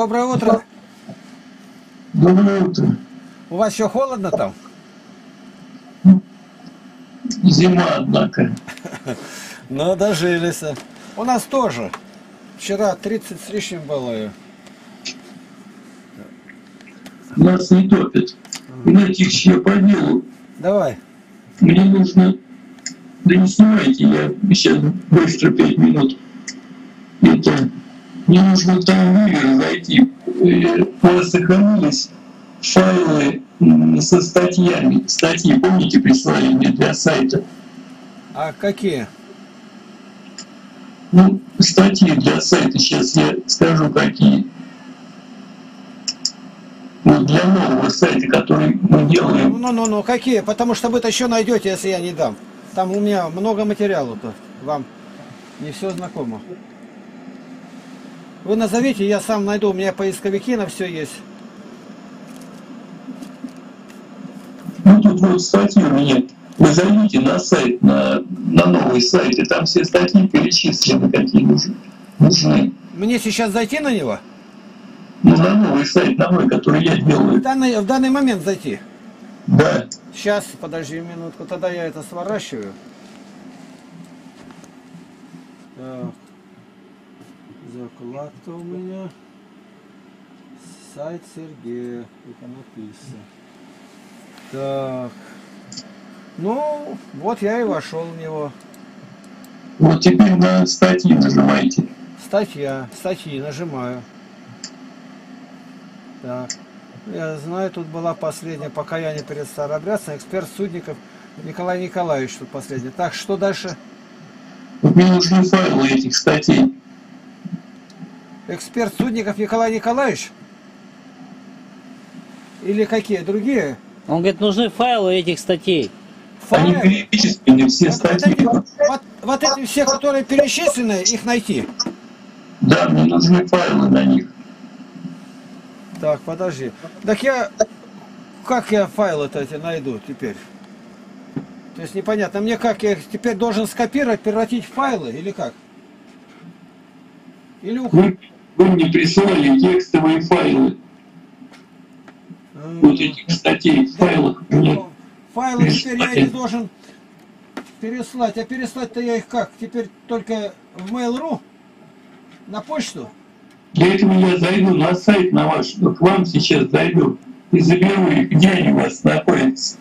Доброе утро. Доброе утро. У вас еще холодно там? Зима, однако. Ну, дожились. У нас тоже. Вчера 30 с лишним было. Нас не топит. Знаете, я по делу. Давай. Мне нужно... Да не снимайте, я сейчас быстро 5 минут. Это... Мне нужно там вывер зайти. Сохранились файлы со статьями. Статьи, помните, прислали мне для сайта? А какие? Ну, статьи для сайта, сейчас я скажу, какие. Вот для нового сайта, который мы делаем. Ну, какие? Потому что вы-то еще найдете, если я не дам. Там у меня много материала-то. Вам не все знакомо. Вы назовите, я сам найду. У меня поисковики на все есть. Ну, тут вот статьи у меня. Вы зайдите на сайт, на новый сайт, и там все статьи перечислены, какие нужны. Мне сейчас зайти на него? Ну, на новый сайт, на мой, который я делаю. В данный момент зайти? Да. Сейчас, подожди минутку, тогда я это сворачиваю. Так. Заклад-то у меня. Сайт Сергея. Это написано. Так. Ну, вот я и вошел в него. Вот теперь на статьи нажимаете. Статьи нажимаю. Так. Я знаю, тут была последняя, пока я не перестал обряться, эксперт Судников Николай Николаевич тут последний. Так, что дальше? Мне нужны файлы этих статей. Эксперт Судников Николай Николаевич? Или какие другие? Он говорит, нужны файлы этих статей. Они перечислены, все статьи. Вот эти все, которые перечислены, их найти. Да, мне нужны файлы на них. Так, подожди. Так я... Как я файлы-то эти найду теперь? То есть непонятно. Мне как, я их теперь должен скопировать, превратить в файлы или как? Или уходить? Вы мне прислали текстовые файлы. Вот этих статей в файлах. Файлы теперь я не должен переслать. А переслать-то я их как? Теперь только в Mail.ru? На почту? Для этого я зайду на сайт, на ваш, к вам сейчас зайду и заберу их, где они у вас находятся.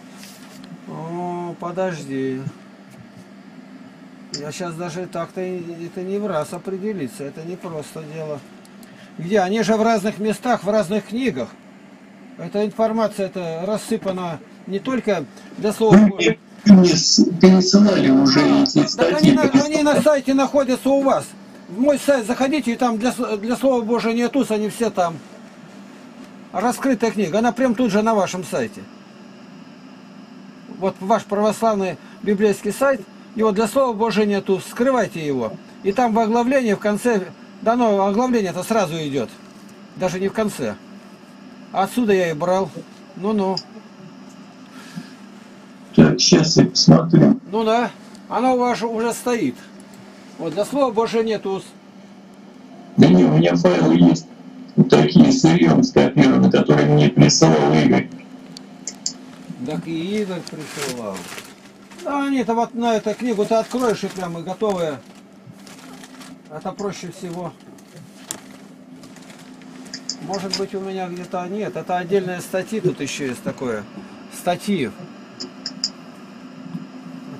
О, подожди. Я сейчас даже так-то, это не в раз определиться, это не просто дело. Где? Они же в разных местах, в разных книгах. Эта информация-то рассыпана не только для слова... Пересылали уже эти статьи. Они на сайте находятся у вас. В мой сайт заходите, и там для Слова Божия не туз, они все там. Раскрытая книга, она прям тут же на вашем сайте. Вот ваш православный библейский сайт, его для Слова Божия не туз, скрывайте его. И там в оглавлении, в конце, дано оглавление-то сразу идет. Даже не в конце. Отсюда я и брал. Ну-ну. Так, сейчас я посмотрю. Ну да, оно у вас уже стоит. Вот, для слова Божия нету. Да не, у меня файлы есть. Вот такие сырьем скопированы, которые мне присылал Игорь. Так и Игорь присылал. Да нет, вот на эту книгу ты откроешь и прямо готовые. Это проще всего. Может быть у меня где-то... Нет, это отдельные статьи, тут еще есть такое. Статьи.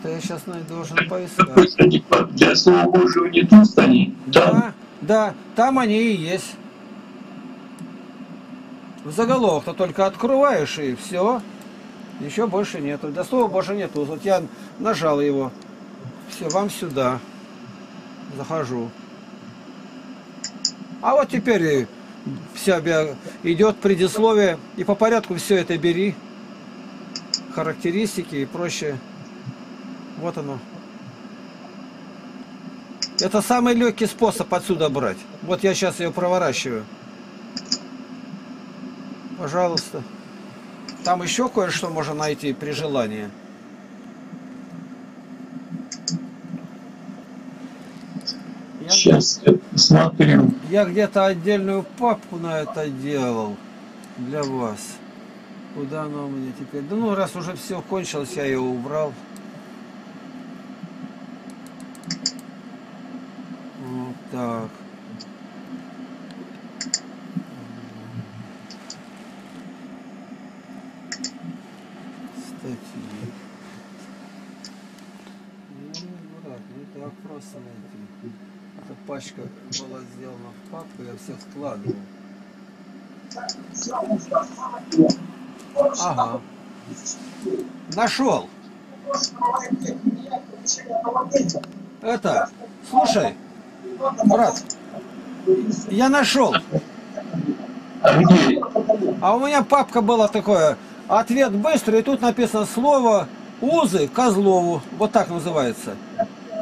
Я сейчас должен поискать. Для слова Божьего не туст они. Да, там они и есть. В заголовок-то только открываешь и все. Еще больше нету. Для слова Божьего нету. Вот я нажал его. Все, вам сюда. Захожу. А вот теперь вся идет предисловие. И по порядку все это бери. Характеристики и прочее. Вот оно. Это самый легкий способ отсюда брать. Вот я сейчас ее проворачиваю. Пожалуйста. Там еще кое-что можно найти при желании. Я Сейчас я посмотрю. Я где-то отдельную папку на это делал для вас. Куда она у меня теперь? Да ну, раз уже все кончилось, я ее убрал. Вот так. Эта пачка была сделана в папку, я все складывал. Ага. Нашел. Это, слушай, брат, я нашел. А у меня папка была такое, ответ быстрый, и тут написано слово «Узы Козлову». Вот так называется.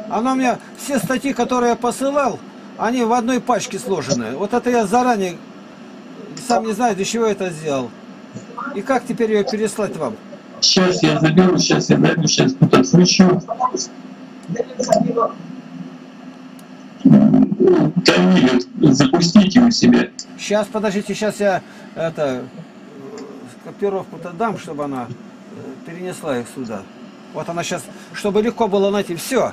Она у меня, все статьи, которые я посылал, они в одной пачке сложены. Вот это я заранее, сам не знаю, для чего это сделал. И как теперь ее переслать вам? Сейчас я заберу, сейчас я дойду, сейчас подключу. Камиль, запустите у себя. Сейчас, подождите, сейчас я это, копировку-то дам, чтобы она перенесла их сюда. Вот она сейчас, чтобы легко было найти. Все.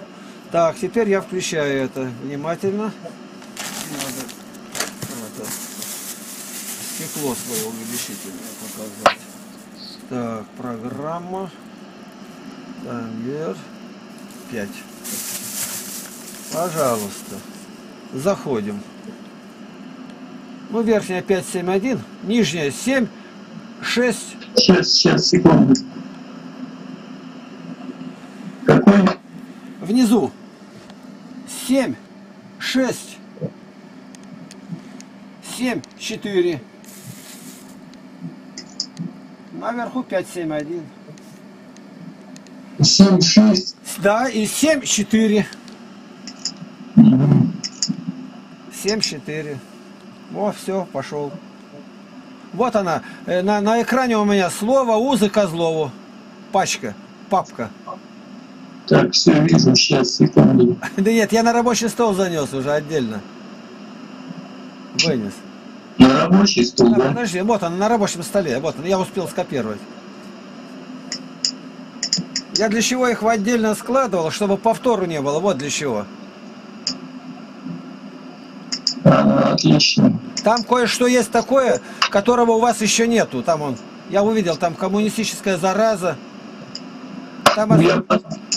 Так, теперь я включаю это внимательно. Надо это, стекло свое увеличительное показать. Так, программа. Таймер 5. Пожалуйста. Заходим. Ну, верхняя 5.7.1, нижняя 7.6. Сейчас, секунду. Какой? Внизу. 7, 6, 7, 4. Наверху 5, 7, 1. 7, 6. Да, и 7, 4. 7, 4. О, все, пошел. Вот она. На экране у меня слово «Узы Козлову». Пачка, папка. Так, все вижу, сейчас, секунду. Да нет, я на рабочий стол занес уже отдельно. Вынес. На рабочий стол, да? Подожди, вот он, на рабочем столе, вот он, я успел скопировать. Я для чего их в отдельно складывал, чтобы повтору не было, вот для чего. Ага, отлично. Там кое-что есть такое, которого у вас еще нету, там он, я увидел, там коммунистическая зараза. Там...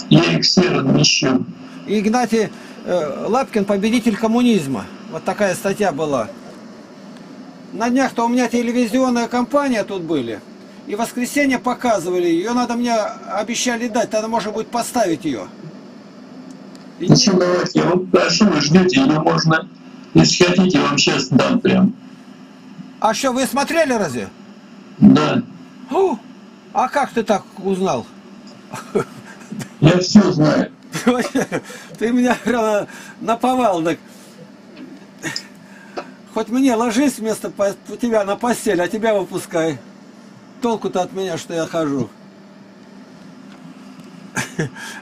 Я их все размещу. Игнатий Лапкин, победитель коммунизма. Вот такая статья была. На днях-то у меня телевизионная компания тут были. И в воскресенье показывали. Ее надо мне обещали дать. Тогда можно будет поставить ее. И... Ничего, давайте. Вот прошу, вы ждете. Ее можно, если хотите, вам сейчас дам прям. А что, вы смотрели разве? Да. О, а как ты так узнал? Я все знаю. Ты меня наповал. Так. Хоть мне ложись вместо тебя на постель, а тебя выпускай. Толку-то от меня, что я хожу.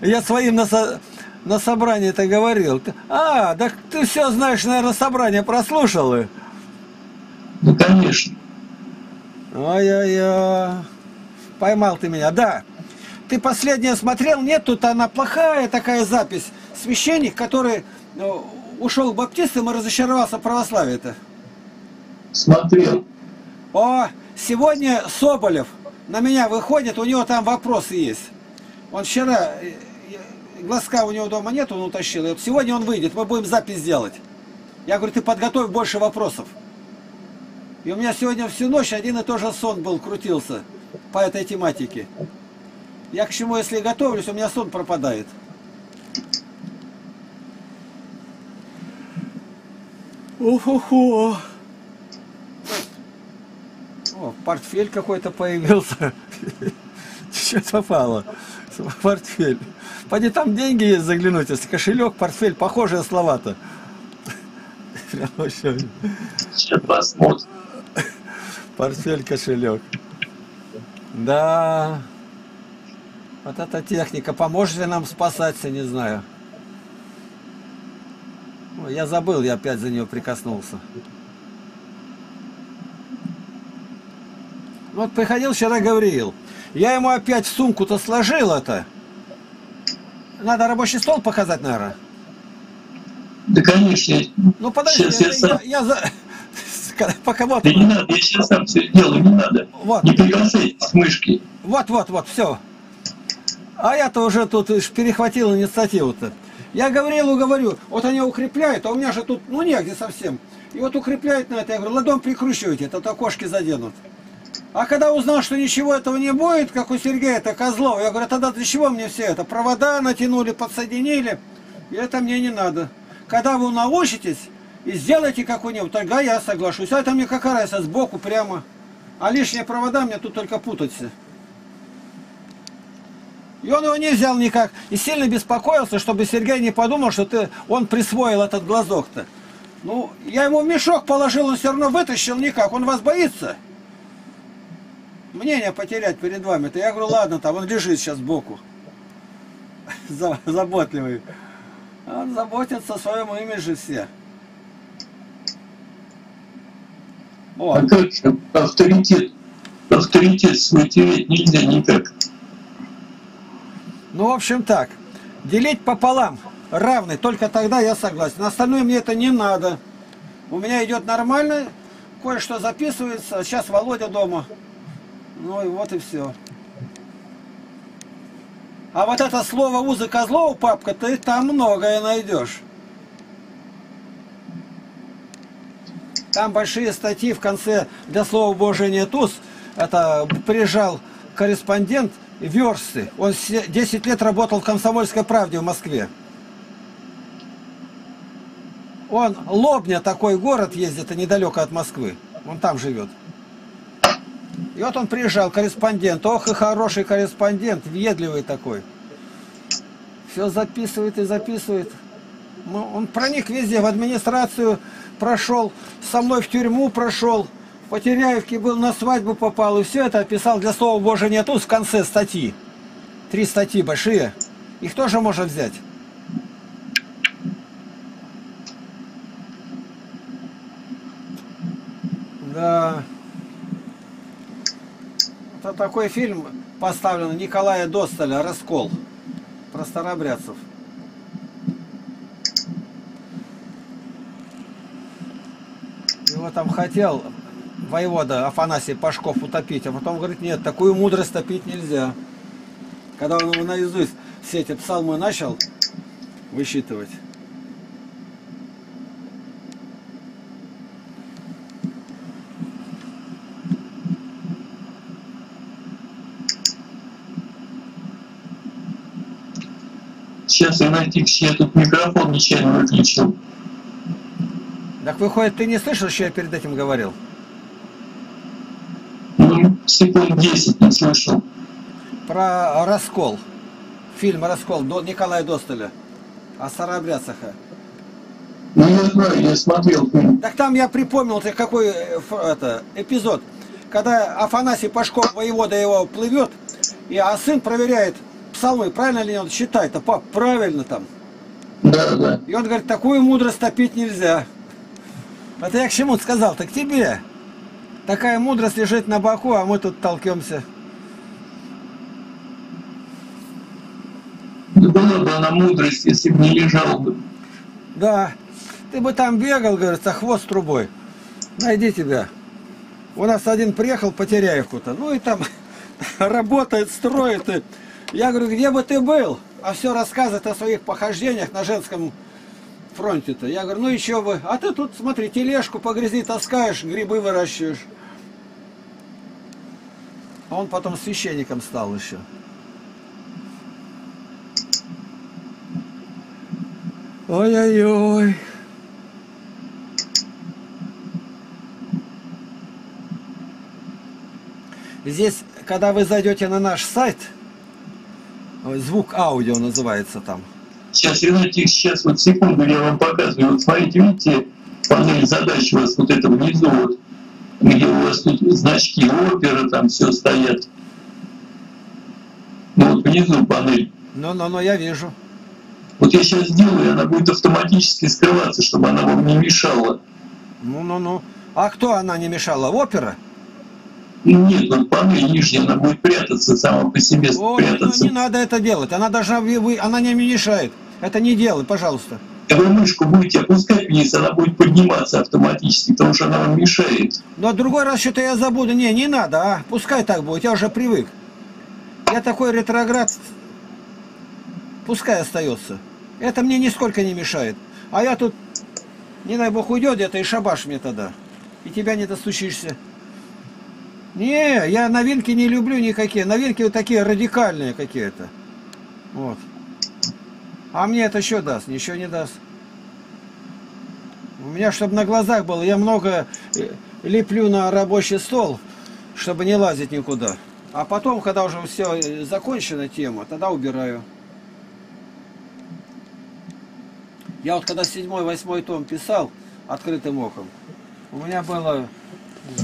Я своим на собрании-то говорил. А, так ты все знаешь, наверное, собрание прослушал. И... Ну, конечно. Ай-яй-яй. Поймал ты меня, да. Ты последнее смотрел? Нет, тут она плохая такая запись. Священник, который ушел к баптистам и разочаровался в православии-то. Смотрел. О, сегодня Соболев на меня выходит, у него там вопросы есть. Он вчера, глазка у него дома нет, он утащил. И вот сегодня он выйдет, мы будем запись делать. Я говорю, ты подготовь больше вопросов. И у меня сегодня всю ночь один и тот же сон был, крутился по этой тематике. Я к чему, если готовлюсь, у меня сон пропадает. О-хо-хо. О, портфель какой-то появился. Что попало? Портфель. Пойди, там деньги есть, заглянуть. Если кошелек, портфель, похожие слова-то. Сейчас посмотрим. Портфель, кошелек. Да... Вот эта техника, поможет ли нам спасаться, не знаю. Я забыл, я опять за нее прикоснулся. Вот приходил вчера Гавриил. Я ему опять сумку-то сложил это. Надо рабочий стол показать, наверное. Да, конечно. Ну, подожди, Пока вот. Да не надо, я сейчас сам все делаю, не надо. Вот. Не приглашай с мышки. Вот, все. А я-то уже тут перехватил инициативу-то. Я Гаврилу говорю, вот они укрепляют, а у меня же тут, ну, негде совсем. И вот укрепляют на это, я говорю, ладон прикручивайте, а то кошки заденут. А когда узнал, что ничего этого не будет, как у Сергея-то Козлова, я говорю, тогда для чего мне все это? Провода натянули, подсоединили, и это мне не надо. Когда вы научитесь и сделайте какую-нибудь, тогда я соглашусь. А это мне какая разница, сбоку прямо. А лишние провода мне тут только путаться. И он его не взял никак. И сильно беспокоился, чтобы Сергей не подумал, что он присвоил этот глазок-то. Ну, я ему в мешок положил, он все равно вытащил никак. Он вас боится. Мнение потерять перед вами-то. Я говорю, ладно, там он лежит сейчас сбоку. Заботливый. Он заботится о своем имидже все. Вот. А как же авторитет свой терять нельзя никак. Ну, в общем, так. Делить пополам равный, только тогда я согласен. На остальное мне это не надо. У меня идет нормально, кое-что записывается. Сейчас Володя дома. Ну, и вот и все. А вот это слово «узы Козлова», папка, ты там многое найдешь. Там большие статьи в конце для слова Божия нет уз. Это приезжал корреспондент Версты. Он 10 лет работал в «Комсомольской правде» в Москве. Он Лобня, такой город ездит, а недалеко от Москвы. Он там живет. И вот он приезжал, корреспондент. Ох, и хороший корреспондент, въедливый такой. Все записывает и записывает. Ну, он проник везде, в администрацию прошел, со мной в тюрьму прошел. По Теряевке был, на свадьбу попал, и все это описал для слова Божия нет уз в конце статьи. 3 статьи большие. Их тоже можно взять. Да. Это такой фильм поставлен Николая Достоля «Раскол» про старобрядцев. Его там хотел воевода Афанасий Пашков утопить, а потом говорит, нет, такую мудрость топить нельзя. Когда он его наизусть все эти псалмы начал высчитывать. Сейчас, Игнатий, я тут микрофон нечаянно выключил. Так выходит, ты не слышал, что я перед этим говорил? Ну, секунд 10 не слышал. Про «Раскол». Фильм «Раскол» Николая Достоля. О старообрядцах. Ну, я знаю, я смотрел. Так там я припомнил, какой эпизод. Когда Афанасий Пашков, воевода его, плывет, а сын проверяет псалмы, правильно ли он считает? А пап, правильно там. Да. И он говорит, такую мудрость топить нельзя. Это я к чему сказал? Так тебе. Такая мудрость лежит на боку, а мы тут толкемся. Да была бы она мудрость, если бы не лежал бы. Да. Ты бы там бегал, говорится, хвост трубой. Найди тебя. У нас один приехал по Теряевку-то. Ну и там работает, строит. И я говорю, где бы ты был? А все рассказывает о своих похождениях на женском фронте-то. Я говорю, ну еще бы. А ты тут, смотри, тележку по грязи таскаешь, грибы выращиваешь. А он потом священником стал еще. Ой-ой-ой. Здесь, когда вы зайдете на наш сайт, звук аудио называется там. Сейчас, Игнатий, сейчас вот секунду я вам показываю. Вот смотрите, видите, панель задач у вас вот это внизу, вот, где у вас тут значки опера, там все стоят. Вот внизу панель. Ну, я вижу. Вот я сейчас сделаю, и она будет автоматически скрываться, чтобы она вам не мешала. Ну-ну-ну. А кто она не мешала? Опера? Нет, вот панель нижняя, она будет прятаться сама по себе. Ой, прятаться. Ну, не надо это делать. Она должна, она не мешает. Это не делай, пожалуйста. Вы мышку будете опускать вниз, она будет подниматься автоматически, потому что она вам мешает. Но другой раз что-то я забуду. Не надо, а. Пускай так будет, я уже привык. Я такой ретроград. Пускай остается. Это мне нисколько не мешает. А я тут, не дай бог, уйдет где-то и шабаш мне тогда. И тебя не достучишься. Не, я новинки не люблю никакие. Новинки вот такие радикальные какие-то. Вот. А мне это что даст? Ничего не даст. У меня, чтобы на глазах было, я много леплю на рабочий стол, чтобы не лазить никуда. А потом, когда уже все закончена тема, тогда убираю. Я вот когда 7-й, 8-й том писал открытым оком, у меня было,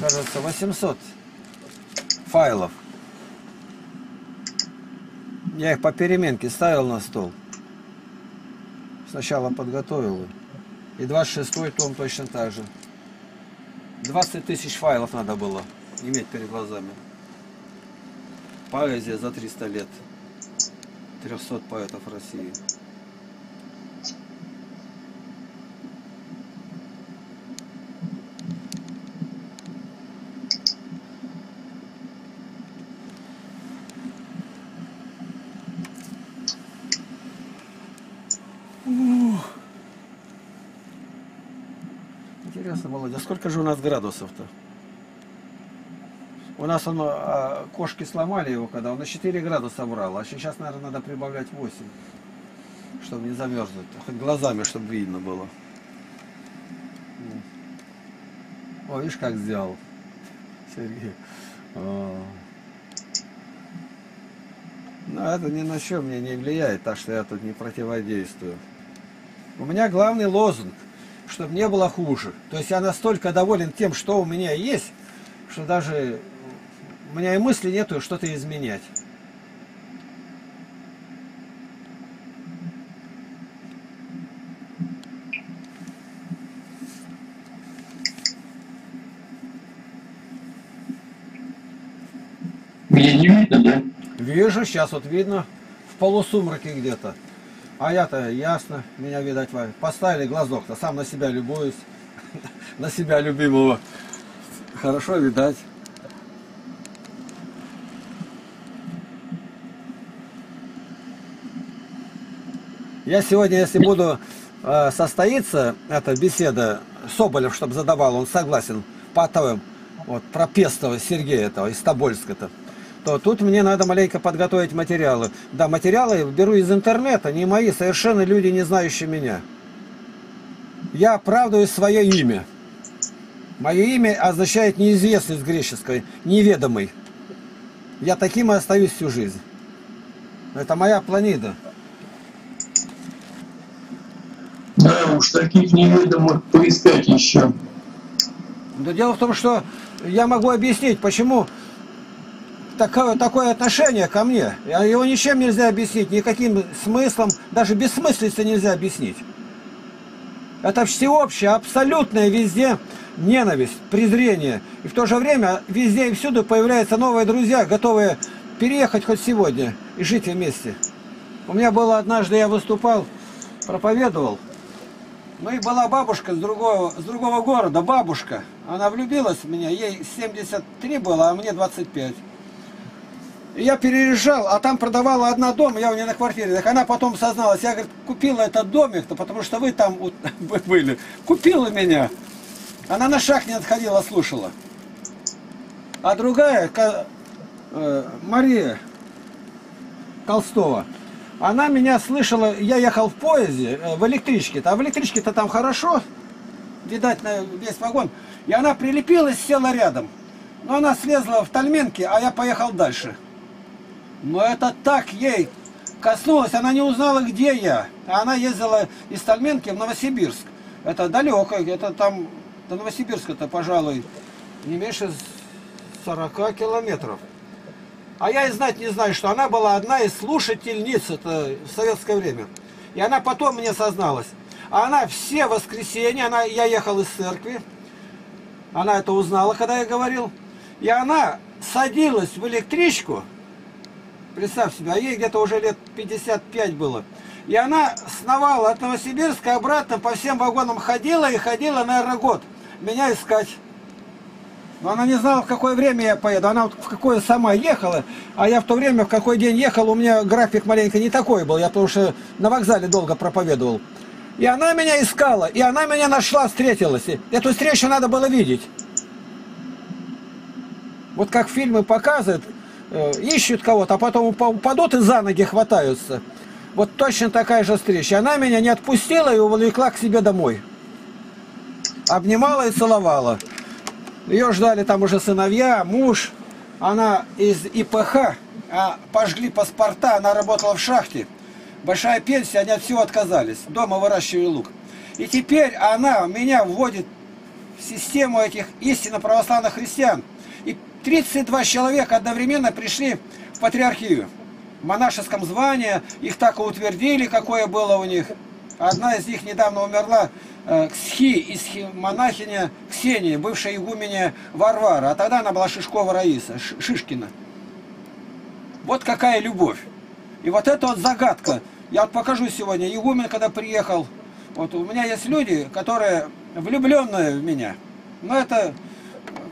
кажется, 800 файлов. Я их по переменке ставил на стол. Сначала подготовил. И 26-й том точно так же. 20 тысяч файлов надо было иметь перед глазами. Поэзия за 300 лет. 300 поэтов России. Интересно, Володя, сколько же у нас градусов-то? У нас он, кошки сломали его, когда он на 4 градуса брал, а сейчас, наверное, надо прибавлять 8, чтобы не замерзнуть, хоть глазами, чтобы видно было. О, видишь, как сделал Сергей. Но это ни на что мне не влияет, так что я тут не противодействую. У меня главный лозунг, чтобы не было хуже. То есть я настолько доволен тем, что у меня есть, что даже у меня и мысли нету что-то изменять. Меня не видно, да? Вижу, сейчас вот видно, в полусумраке где-то. А я-то ясно, меня видать. Поставили глазок-то, сам на себя любуюсь, на себя любимого. Хорошо видать. Я сегодня, если буду состоится эта беседа, Соболев, чтобы задавал, он согласен, Патовым, вот, про Пестова Сергея этого, из Тобольска-то. То тут мне надо маленько подготовить материалы. Да, материалы я беру из интернета, не мои, совершенно люди, не знающие меня. Я оправдываю свое имя. Мое имя означает неизвестность греческой, неведомый. Я таким и остаюсь всю жизнь. Это моя планида. Да уж, таких неведомых поискать еще. Но дело в том, что я могу объяснить, почему... Такое отношение ко мне, его ничем нельзя объяснить, никаким смыслом, даже бессмыслицей нельзя объяснить. Это всеобщее, абсолютное везде ненависть, презрение. И в то же время везде и всюду появляются новые друзья, готовые переехать хоть сегодня и жить вместе. У меня было однажды, я выступал, проповедовал, ну и была бабушка с другого города, бабушка. Она влюбилась в меня, ей 73 было, а мне 25. Я переезжал, а там продавала одна дом, я у нее на квартире. Так она потом созналась, я, говорит, купила этот домик-то, потому что вы там были. Купила меня. Она на шаг не отходила, слушала. А другая, Мария Толстова, она меня слышала, я ехал в поезде, в электричке-то, а в электричке-то там хорошо, видать, на весь вагон. И она прилепилась, села рядом. Но она слезла в тальменке, а я поехал дальше. Но это так ей коснулось, она не узнала, где я. Она ездила из Тальменки в Новосибирск. Это далеко, это там до Новосибирска-то, пожалуй, не меньше 40 километров. А я и знать не знаю, что она была одна из слушательниц это в советское время. И она потом мне созналась. Она все воскресенья, я ехал из церкви, она это узнала, когда я говорил, и она садилась в электричку, представь себе, а ей где-то уже лет 55 было, и она сновала от Новосибирска обратно, по всем вагонам ходила и ходила, наверное, год, меня искать. Но она не знала, в какое время я поеду, она вот в какое сама ехала, а я в то время, в какой день ехал, у меня график маленько не такой был, я потому что на вокзале долго проповедовал. И она меня искала, и она меня нашла, встретилась. И эту встречу надо было видеть. Вот как фильмы показывают, ищут кого-то, а потом упадут и за ноги хватаются. Вот точно такая же встреча. Она меня не отпустила и увлекла к себе домой. Обнимала и целовала. Ее ждали там уже сыновья, муж. Она из ИПХ, пожгли паспорта, она работала в шахте. Большая пенсия, они от всего отказались. Дома выращивали лук. И теперь она меня вводит в систему этих истинно православных христиан. И 32 человека одновременно пришли в патриархию. В монашеском звании их так и утвердили, какое было у них. Одна из них недавно умерла, монахиня Ксения, бывшая игуменья Варвара. А тогда она была Шишкова Раиса, Шишкина. Вот какая любовь. И вот это вот загадка. Я вот покажу сегодня. Игумен, когда приехал, вот у меня есть люди, которые влюбленные в меня. Но это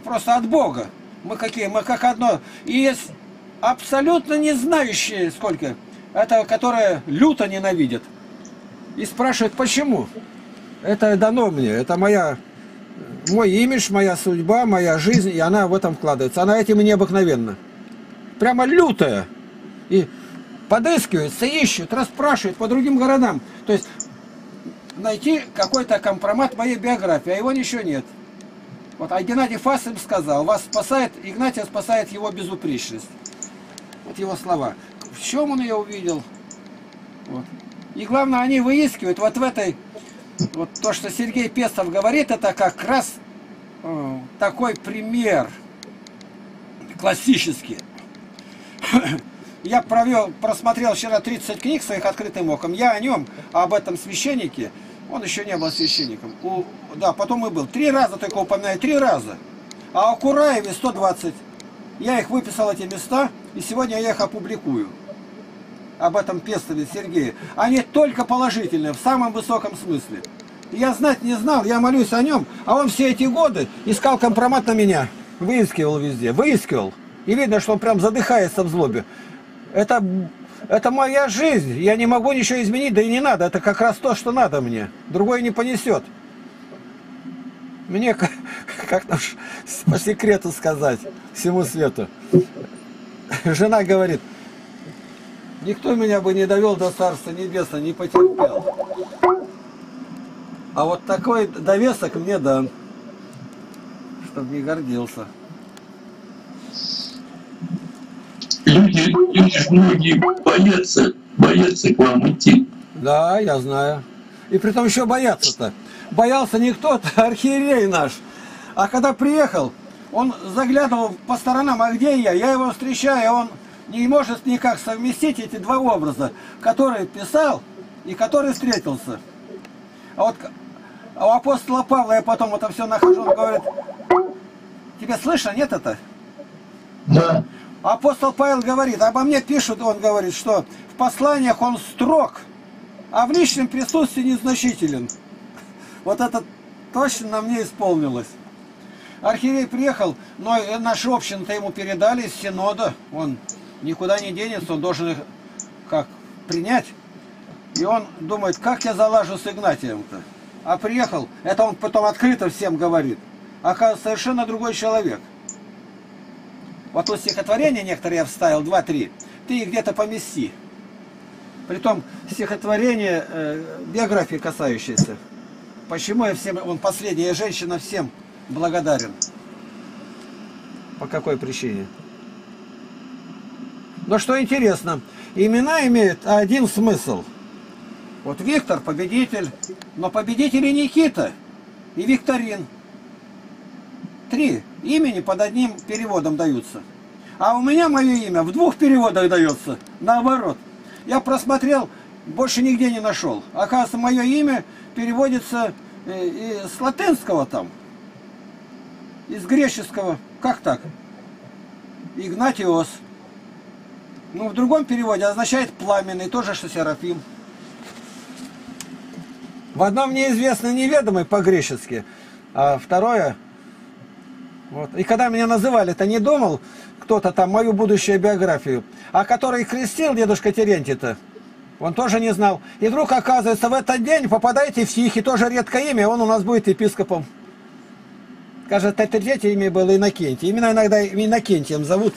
просто от Бога. Мы какие? Мы как одно. И есть абсолютно не знающие, сколько. Это, которые люто ненавидят. И спрашивают, почему. Это дано мне. Это мой имидж, моя судьба, моя жизнь. И она в этом вкладывается. Она этим и необыкновенна. Прямо лютая. И подыскиваются, ищут, расспрашивают по другим городам. То есть найти какой-то компромат моей биографии, а его ничего нет. Вот, а Геннадий Фас им сказал, вас спасает, Игнатия спасает его безупречность. Вот его слова. В чем он ее увидел? Вот. И главное, они выискивают вот в этой, вот то, что Сергей Пестов говорит, это как раз такой пример классический. Я просмотрел вчера 30 книг своих открытым оком. Я о нем, об этом священнике. Он еще не был священником. Да, потом и был. 3 раза только упоминаю, 3 раза. А о Кураеве 120. Я их выписал, эти места, и сегодня я их опубликую. Об этом Пестове Сергея. Они только положительные, в самом высоком смысле. Я знать не знал, я молюсь о нем, а он все эти годы искал компромат на меня. Выискивал везде, выискивал. И видно, что он прям задыхается в злобе. Это моя жизнь, я не могу ничего изменить, да и не надо. Это как раз то, что надо мне. Другое не понесет. Мне как-то по секрету сказать всему свету. Жена говорит, никто меня бы не довел до Царства Небесного, не потерпел. А вот такой довесок мне дан, чтобы не гордился. Люди многие боятся к вам идти. Да, я знаю. И притом еще боятся-то. Боялся не кто-то, а архиерей наш. А когда приехал, он заглядывал по сторонам, а где я? Я его встречаю, он не может никак совместить эти два образа, который писал и который встретился. А вот у апостола Павла я потом это все нахожу, он говорит, тебе слышно, нет это? Да. Апостол Павел говорит, обо мне пишут, он говорит, что в посланиях он строг, а в личном присутствии незначителен. Вот это точно на мне исполнилось. Архиерей приехал, но наши общины-то ему передали из синода. Он никуда не денется, он должен их как принять. И он думает, как я залажу с Игнатием-то. А приехал, это он потом открыто всем говорит, оказывается, совершенно другой человек. Вот тут стихотворение некоторые я вставил, 2-3. Ты их где-то помести. Притом стихотворение биографии касающееся. Почему я всем, он последняя женщина, всем благодарен? По какой причине? Но что интересно, имена имеют один смысл. Вот Виктор победитель, но победитель и Никита, и Викторин. 3 имени под одним переводом даются. А у меня мое имя в 2 переводах дается. Наоборот. Я просмотрел больше нигде не нашел. Оказывается, мое имя переводится с латинского там, из греческого, как так? Игнатиос. Ну, в другом переводе означает пламенный, тоже что Серафим. В одном неизвестно неведомый по-гречески, а второе... Вот. И когда меня называли, то не думал кто-то там мою будущую биографию, а который крестил дедушка Терентий-то, он тоже не знал. И вдруг, оказывается, в этот день попадаете в стихи, тоже редкое имя, он у нас будет епископом. Кажется, это третье имя было Иннокентий. Именно иногда Иннокентием зовут.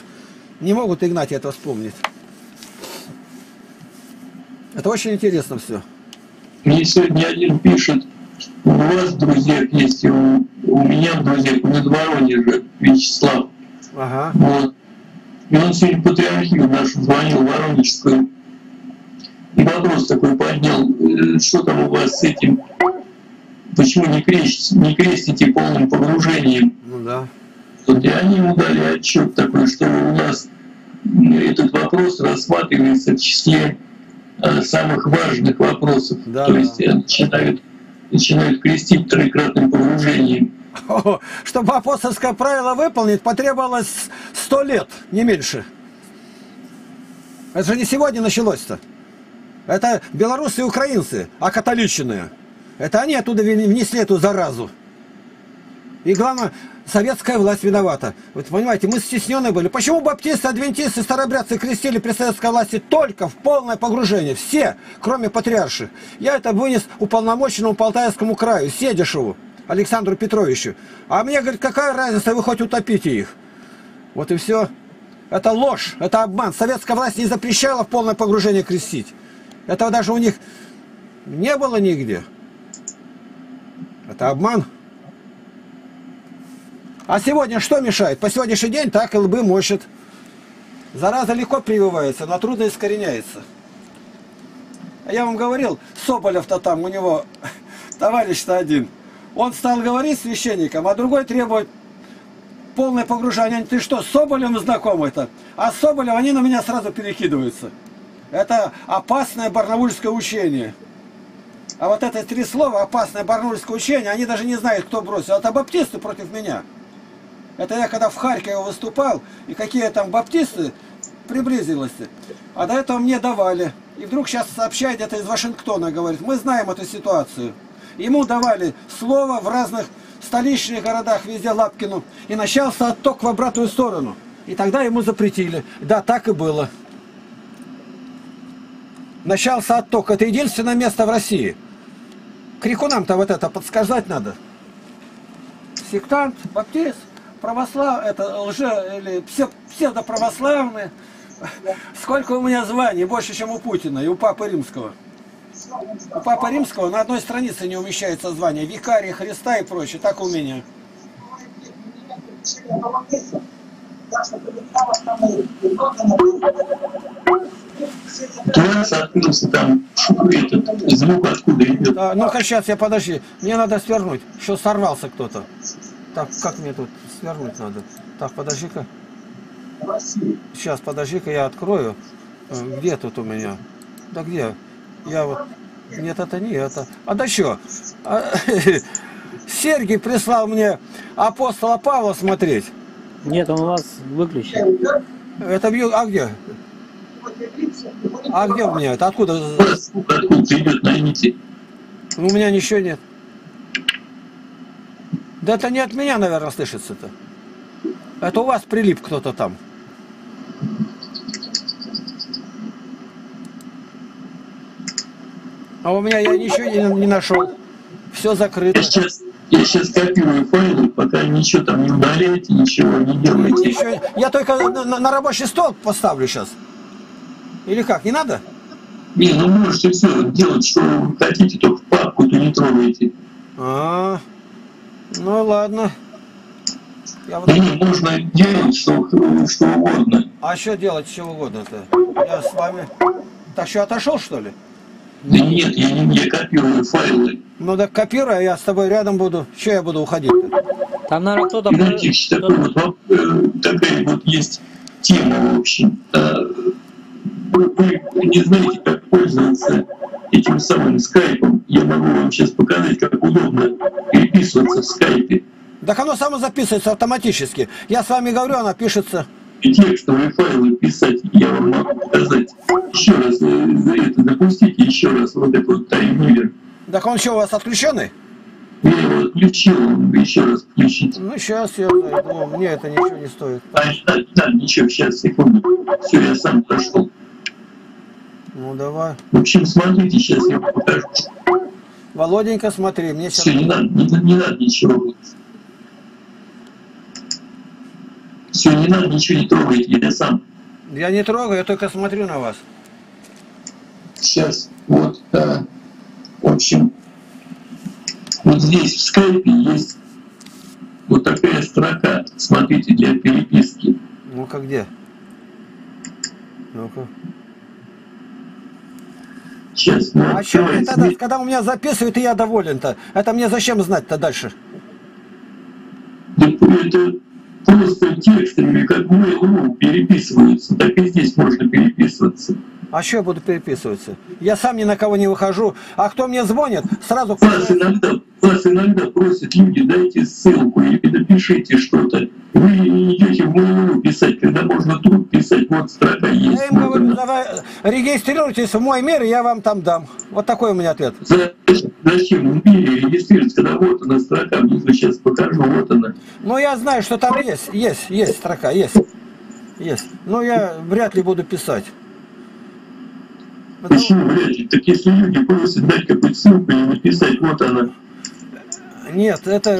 Не могут Игнатий это вспомнить. Это очень интересно все. Мне сегодня один пишет: у вас в друзьях есть, у меня в друзьях, он из Воронежа, Вячеслав. Ага. Вот. И он сегодня патриархию нашу звонил, воронежскую. И вопрос такой поднял: что там у вас с этим? Почему не крестите полным погружением? Ну да. Вот, и они ему дали отчет такой, что у нас этот вопрос рассматривается в числе самых важных вопросов. Да, то есть начинают крестить тройкратным погружением. Чтобы апостольское правило выполнить, потребовалось 100 лет, не меньше. Это же не сегодня началось-то. Это белорусы и украинцы, а католичные. Это они оттуда внесли эту заразу. И главное, советская власть виновата. Вот понимаете, мы стеснены были. Почему баптисты, адвентисты, старобрядцы крестили при советской власти только в полное погружение? Все, кроме патриарши. Я это вынес уполномоченному Полтавскому краю, Седешеву Александру Петровичу. А мне говорит, какая разница, вы хоть утопите их. Вот и все. Это ложь, это обман. Советская власть не запрещала в полное погружение крестить. Этого даже у них не было нигде. Это обман. А сегодня что мешает? По сегодняшний день так и лбы мощат. Зараза легко прививается, но трудно искореняется. А я вам говорил, Соболев-то там, у него товарищ-то один. Он стал говорить священникам, а другой требует полное погружение. Ты что, с Соболем знакомый-то? А с Соболем они на меня сразу перекидываются. Это опасное барнаульское учение. А вот это три слова, опасное барнаульское учение, они даже не знают, кто бросил. Это баптисты против меня. Это я когда в Харькове выступал, и какие там баптисты приблизились. А до этого мне давали. И вдруг сейчас сообщает где-то из Вашингтона, говорит, мы знаем эту ситуацию. Ему давали слово в разных столичных городах, везде Лапкину. И начался отток в обратную сторону. И тогда ему запретили. Да, так и было. Начался отток. Это единственное место в России. Крикунам-то вот это подсказать надо. Сектант, баптист. Православ, это лже, или псевдоправославные. Да. Сколько у меня званий, больше, чем у Путина и у Папы Римского. У Папы Римского на одной странице не умещается звание. Викарий Христа и прочее, так у меня. Открылся там этот звук, откуда идет. А, ну-ка, сейчас я подожди, мне надо свернуть, что сорвался кто-то. Так, как мне тут свернуть надо? Так, подожди-ка. Сейчас, подожди-ка, я открою. Где тут у меня? Да где? Я вот... Нет, это не это. А да что? Сергий прислал мне апостола Павла смотреть. Нет, он у вас выключен. Это бьет... А где? А где у меня это? Откуда? У меня ничего нет. Да это не от меня, наверное, слышится-то. Это у вас прилип кто-то там. А у меня я ничего не нашел. Все закрыто. Я сейчас копирую файлы, пока ничего там не удаляете, ничего не делаете. Еще, я только на рабочий стол поставлю сейчас. Или как, не надо? Не, ну можете все делать, что вы хотите, только папку-то не трогаете. А-а-а. Ну ладно. Я вот... Можно делать что угодно. А что делать что угодно-то? Я с вами... Так что, отошел, что ли? Да нет, я копирую файлы. Ну так копируй, а я с тобой рядом буду. Что я буду уходить-то? Там, наверное, кто-то... Такая вот есть тема, в общем. Вы не знаете, как пользоваться тем самым скайпом. Я могу вам сейчас показать, как удобно переписываться в скайпе. Так оно само записывается автоматически. Я с вами говорю, оно пишется. И текстовые файлы писать я вам могу показать. Еще раз это запустите, еще раз вот этот вот таймер. Так он еще у вас отключенный? Я его отключил, еще раз включить. Ну, сейчас я думаю, мне это ничего не стоит. Да, ничего, сейчас, секунду. Все, я сам прошел. Ну, давай. В общем, смотрите, сейчас я вам покажу. Володенька, смотри, мне сейчас... Все, не надо ничего. Все, не надо ничего не трогать, я сам. Я не трогаю, я только смотрю на вас. Сейчас, вот, да. В общем... Вот здесь в скайпе есть вот такая строка, смотрите, для переписки. Ну-ка, где? Ну-ка. Сейчас. Ну, а что мне тогда, когда у меня записывают, и я доволен-то? Это мне зачем знать-то дальше? Да, это просто текстами, как мейлу переписываются, так и здесь можно переписываться. А что я буду переписываться? Я сам ни на кого не выхожу. А кто мне звонит, сразу... Вас иногда просят люди, дайте ссылку или напишите что-то. Вы не идете в мой писать, когда можно тут писать, вот строка есть. Я им говорю, давай регистрируйтесь в мой мир, и я вам там дам. Вот такой у меня ответ. Зачем в мире регистрируется, когда вот она строка, я сейчас покажу, вот она. Ну я знаю, что там есть строка, есть. Но я вряд ли буду писать. Почему вряд ли? Так если люди просят дать какую-то ссылку и написать, вот она. Нет, это...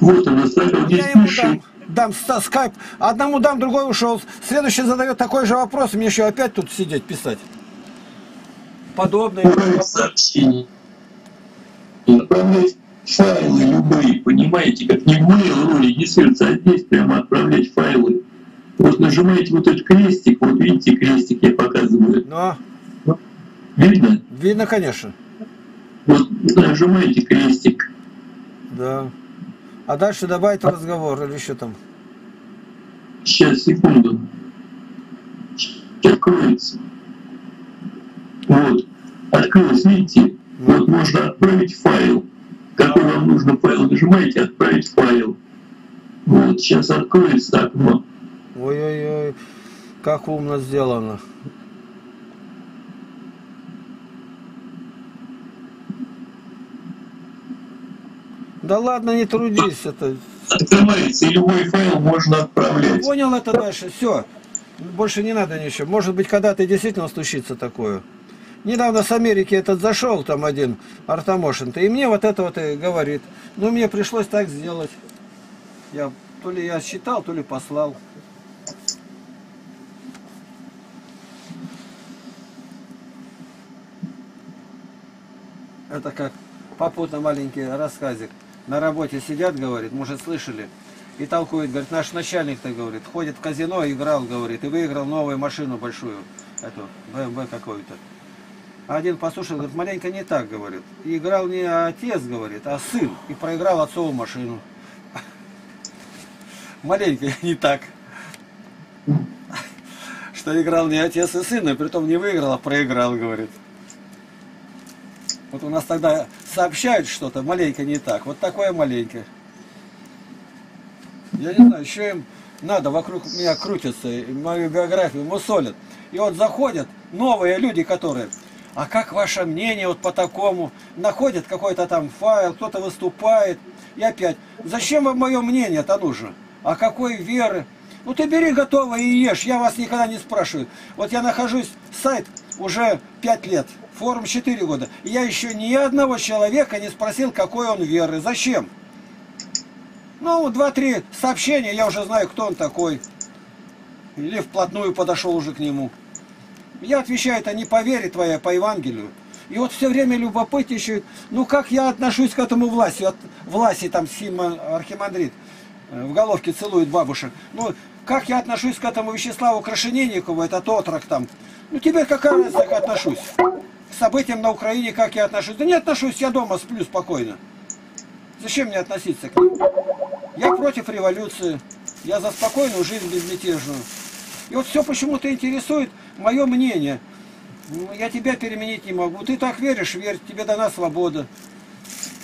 Вот она, строка, здесь пишет. Дам скайп, одному дам, другой ушел. Следующий задает такой же вопрос, мне еще опять тут сидеть, писать. Подобные сообщения. Отправлять файлы любые, понимаете, как не в Mail.ru регистрируется, а здесь прямо отправлять файлы. Вот нажимаете вот этот крестик, вот видите, крестик я показываю. Но. Видно? Видно, конечно. Вот нажимаете крестик. Да. А дальше добавить разговор или еще там. Сейчас, секунду. Откроется. Вот. Открылось, видите? Да. Вот можно отправить файл. Какой вам нужно файл? Нажимаете «Отправить файл». Вот, сейчас откроется окно. Ой-ой-ой, как умно сделано. Да ладно, не трудись, это... Открывается, и любой файл можно отправлять. Понял это дальше, все. Больше не надо ничего. Может быть, когда-то действительно случится такое. Недавно с Америки этот зашел, там один, Артамошин-то, и мне вот это вот и говорит. Ну, мне пришлось так сделать. Я то ли я считал, то ли послал. Это как попутно маленький рассказик. На работе сидят, говорит, может, слышали, и толкует, говорит, наш начальник-то, говорит, ходит в казино, играл, говорит, и выиграл новую машину большую, эту, БМВ какую-то. А один послушал, говорит, маленько не так, говорит. И играл не отец, говорит, а сын, и проиграл отцову машину. Маленько не так. Что играл не отец и сын, и притом не выиграл, а проиграл, говорит. Вот у нас тогда сообщают что-то, маленько не так. Вот такое маленько. Я не знаю, еще им надо, вокруг меня крутятся, мою биографию мусолят. И вот заходят новые люди, которые... А как ваше мнение вот по такому? Находят какой-то там файл, кто-то выступает. И опять, зачем вам мое мнение-то нужно? А какой веры? Ну ты бери готово и ешь, я вас никогда не спрашиваю. Вот я нахожусь, сайт уже 5 лет. Форум 4 года. И я еще ни одного человека не спросил, какой он веры. Зачем? Ну, 2-3 сообщения, я уже знаю, кто он такой. Или вплотную подошел уже к нему. Я отвечаю, это не по вере твоей, а по Евангелию. И вот все время любопытничают. Ну, как я отношусь к этому власти? От власти там Сима архимандрит в головке целует бабушек. Ну, как я отношусь к этому Вячеславу Крашенинникову, этот отрок там. Ну, тебе какая разница, как отношусь? К событиям на Украине, как я отношусь? Да не отношусь, я дома сплю спокойно. Зачем мне относиться к ним? Я против революции, я за спокойную жизнь безмятежную. И вот все почему-то интересует мое мнение. Ну, я тебя переменить не могу. Ты так веришь, верь, тебе дана свобода.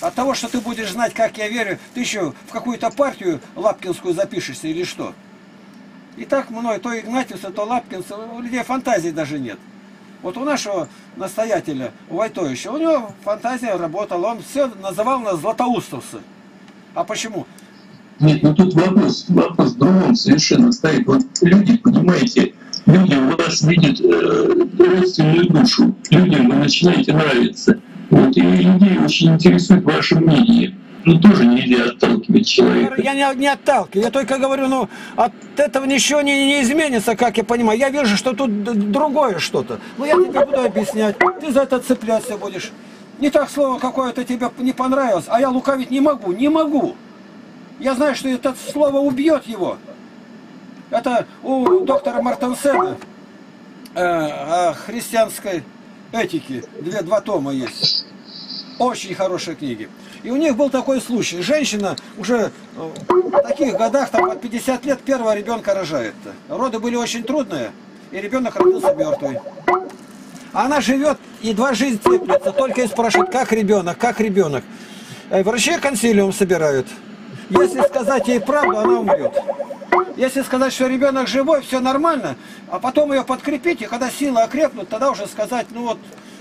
От того, что ты будешь знать, как я верю, ты еще в какую-то партию лапкинскую запишешься или что? И так мной то игнатьевцы, то лапкинцы, у людей фантазии даже нет. Вот у нашего настоятеля, у Войтовича, у него фантазия работала, он все называл нас златоустовцы. А почему? Нет, ну тут вопрос в другом совершенно стоит. Вот люди, понимаете, люди у вас видят родственную душу, людям вы начинаете нравиться. Вот, и людей очень интересует ваше мнение. Ну, тоже нельзя отталкивать человека. Я не отталкиваю, я только говорю, ну, от этого ничего не изменится, как я понимаю. Я вижу, что тут другое что-то. Ну, я тебе буду объяснять, ты за это цепляться будешь. Не так слово какое-то тебе не понравилось, а я лукавить не могу, не могу. Я знаю, что это слово убьет его. Это у доктора Мартенсена христианской этики. Два тома есть. Очень хорошие книги. И у них был такой случай. Женщина уже в таких годах, там, под 50 лет, первого ребенка рожает-то. Роды были очень трудные, и ребенок родился мертвый. Она живет, едва жизнь теплится, только и спрашивает, как ребенок, как ребенок. Врачи консилиум собирают. Если сказать ей правду, она умрет. Если сказать, что ребенок живой, все нормально, а потом ее подкрепить, и когда силы окрепнут, тогда уже сказать, ну вот,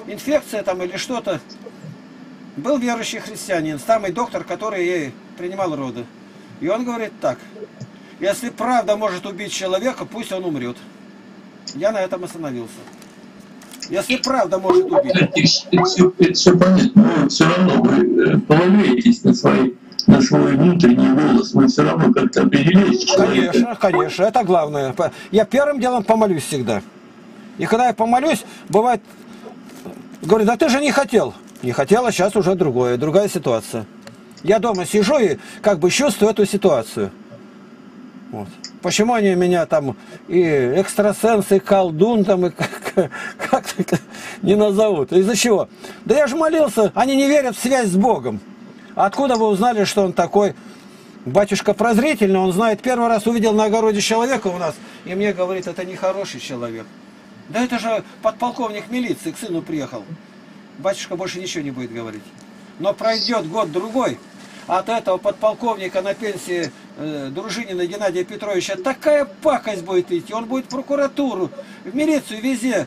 инфекция там или что-то. Был верующий христианин, самый доктор, который ей принимал роды. И он говорит так: если правда может убить человека, пусть он умрет. Я на этом остановился. Если правда может убить. Это все понятно, но все равно вы полагаетесь на свой внутренний голос, вы все равно как-то определяете человека. Конечно, конечно, это главное. Я первым делом помолюсь всегда. И когда я помолюсь, бывает, говорю, да ты же не хотел. Не хотела, сейчас уже другая ситуация. Я дома сижу и как бы чувствую эту ситуацию. Вот. Почему они меня там и экстрасенс, и колдун, там, и как не назовут? Из-за чего? Да я же молился, они не верят в связь с Богом. Откуда вы узнали, что он такой? Батюшка прозрительный, он знает, первый раз увидел на огороде человека у нас, и мне говорит, это нехороший человек. Да это же подполковник милиции к сыну приехал. Батюшка больше ничего не будет говорить. Но пройдет год-другой, от этого подполковника на пенсии Дружинина Геннадия Петровича такая пакость будет идти. Он будет в прокуратуру, в милицию, везде.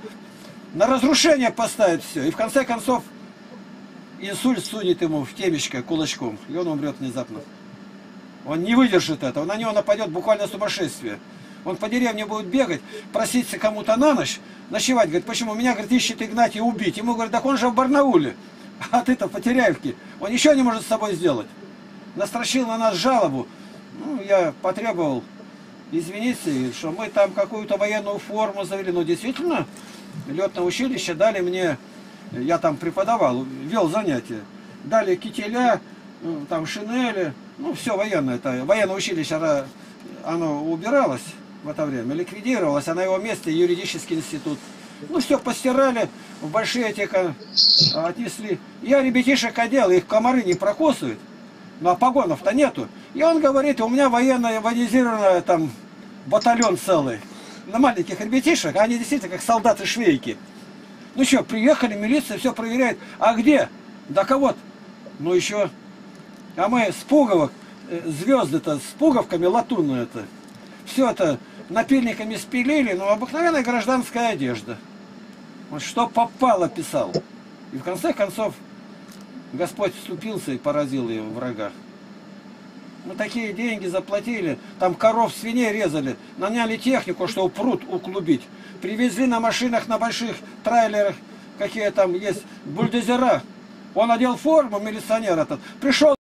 На разрушение поставит все. И в конце концов инсульт сунет ему в темечко кулачком. И он умрет внезапно. Он не выдержит этого. На него нападет буквально сумасшествие. Он по деревне будет бегать, проситься кому-то на ночь, ночевать. Говорит, почему? Меня, говорит, ищет Игнатий убить. Ему говорят, так он же в Барнауле, а ты-то в Потеряевке. Он ничего не может с собой сделать. Настрочил на нас жалобу. Ну, я потребовал извиниться, что мы там какую-то военную форму завели. Ну, действительно, летное училище дали мне, я там преподавал, вел занятия. Дали кителя, там шинели, ну, все военное. Это, военное училище, оно убиралось. В это время ликвидировалась, а на его месте юридический институт. Ну, все постирали, в большие эти отнесли. Я ребятишек одел, их комары не прокусывают, ну, а погонов-то нету. И он говорит, у меня военно-военизированный там батальон целый. На маленьких ребятишек, они действительно как солдаты-швейки. Ну что, приехали, милиция все проверяет. А где? Да кого-то. Ну еще. А мы с пуговок, звезды-то с пуговками латунные-то. Все это напильниками спилили, но обыкновенная гражданская одежда. Вот что попало, писал. И в конце концов Господь вступился и поразил ее врага. Мы такие деньги заплатили, там коров, свиней резали, наняли технику, что пруд углубить. Привезли на машинах, на больших трейлерах, какие там есть, бульдозера. Он одел форму, милиционер этот, пришел.